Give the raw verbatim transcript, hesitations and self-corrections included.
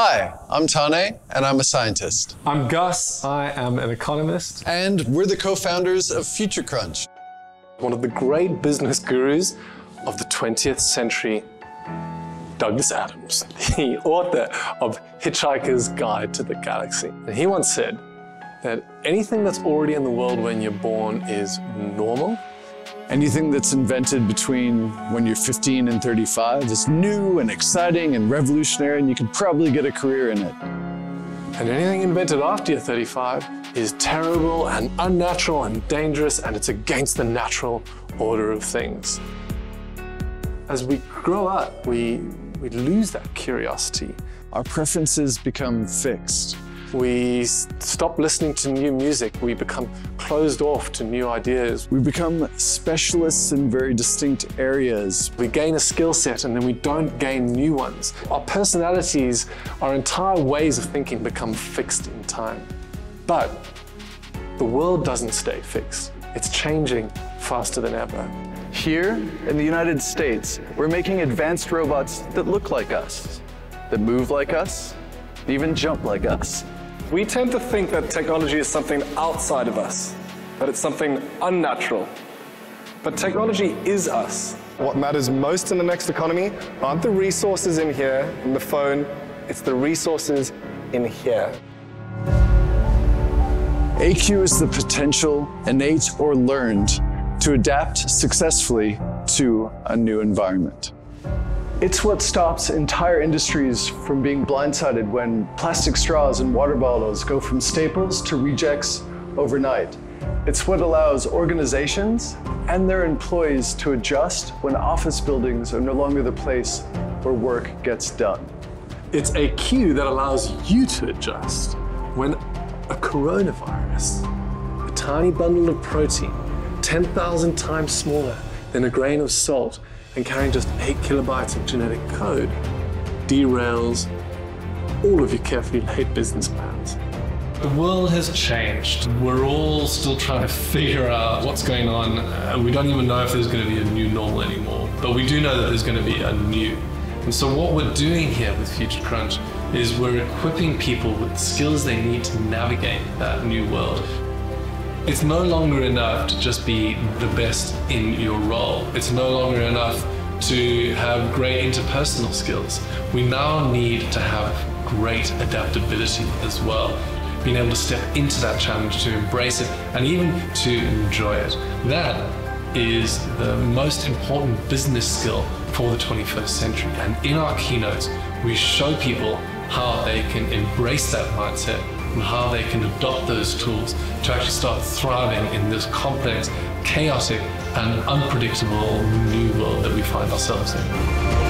Hi, I'm Tane, and I'm a scientist. I'm Gus. I am an economist. And we're the co-founders of Future Crunch, one of the great business gurus of the twentieth century, Douglas Adams, the author of Hitchhiker's Guide to the Galaxy. And he once said that anything that's already in the world when you're born is normal. Anything that's invented between when you're fifteen and thirty-five is new and exciting and revolutionary, and you could probably get a career in it. And anything invented after you're thirty-five is terrible and unnatural and dangerous, and it's against the natural order of things. As we grow up, we, we lose that curiosity. Our preferences become fixed. We stop listening to new music. We become closed off to new ideas. We become specialists in very distinct areas. We gain a skill set and then we don't gain new ones. Our personalities, our entire ways of thinking become fixed in time. But the world doesn't stay fixed. It's changing faster than ever. Here in the United States, we're making advanced robots that look like us, that move like us, that even jump like us. We tend to think that technology is something outside of us, that it's something unnatural. But technology is us. What matters most in the next economy aren't the resources in here, in the phone, it's the resources in here. A Q is the potential, innate or learned, to adapt successfully to a new environment. It's what stops entire industries from being blindsided when plastic straws and water bottles go from staples to rejects overnight. It's what allows organizations and their employees to adjust when office buildings are no longer the place where work gets done. It's A Q that allows you to adjust when a coronavirus, a tiny bundle of protein, ten thousand times smaller than a grain of salt, and carrying just eight kilobytes of genetic code, derails all of your carefully laid business plans. The world has changed. We're all still trying to figure out what's going on. Uh, we don't even know if there's going to be a new normal anymore, but we do know that there's going to be a new. And so what we're doing here with Future Crunch is we're equipping people with the skills they need to navigate that new world. It's no longer enough to just be the best in your role. It's no longer enough to have great interpersonal skills. We now need to have great adaptability as well. Being able to step into that challenge, to embrace it, and even to enjoy it. That is the most important business skill for the twenty-first century. And in our keynotes, we show people how they can embrace that mindset and how they can adopt those tools to actually start thriving in this complex, chaotic, and unpredictable new world that we find ourselves in.